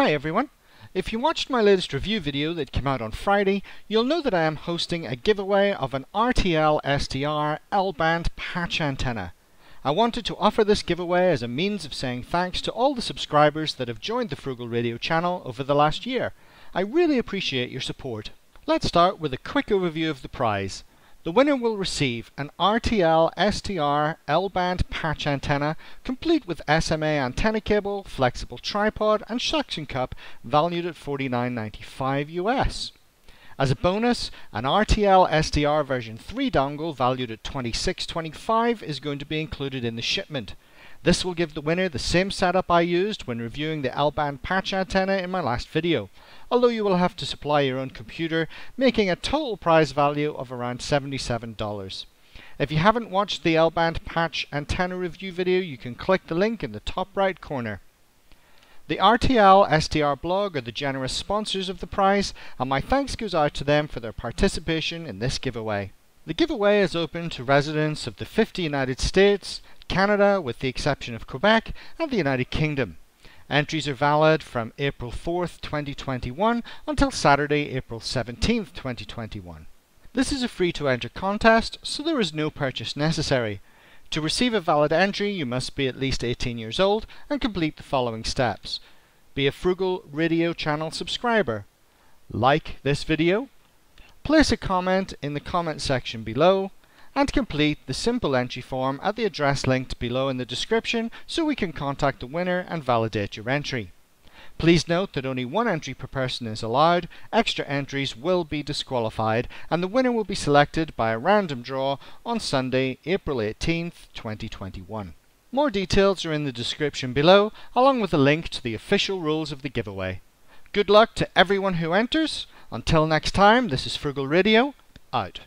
Hi everyone! If you watched my latest review video that came out on Friday, you'll know that I am hosting a giveaway of an RTL-SDR L-Band patch antenna. I wanted to offer this giveaway as a means of saying thanks to all the subscribers that have joined the Frugal Radio channel over the last year. I really appreciate your support. Let's start with a quick overview of the prize. The winner will receive an RTL-SDR L-band patch antenna, complete with SMA antenna cable, flexible tripod and suction cup, valued at $49.95 US. As a bonus, an RTL-SDR version 3 dongle valued at $26.25 is going to be included in the shipment. This will give the winner the same setup I used when reviewing the L-band patch antenna in my last video, although you will have to supply your own computer, making a total prize value of around $77. If you haven't watched the L-band patch antenna review video, you can click the link in the top right corner. The RTL-SDR blog are the generous sponsors of the prize, and my thanks goes out to them for their participation in this giveaway. The giveaway is open to residents of the 50 United States, Canada, with the exception of Quebec, and the United Kingdom. Entries are valid from April 4th, 2021 until Saturday, April 17th, 2021. This is a free-to-enter contest, so there is no purchase necessary. To receive a valid entry, you must be at least 18 years old and complete the following steps. Be a Frugal Radio channel subscriber. Like this video. Place a comment in the comment section below, and complete the simple entry form at the address linked below in the description so we can contact the winner and validate your entry. Please note that only one entry per person is allowed, extra entries will be disqualified, and the winner will be selected by a random draw on Sunday, April 18th, 2021. More details are in the description below, along with a link to the official rules of the giveaway. Good luck to everyone who enters. Until next time, this is Frugal Radio, out.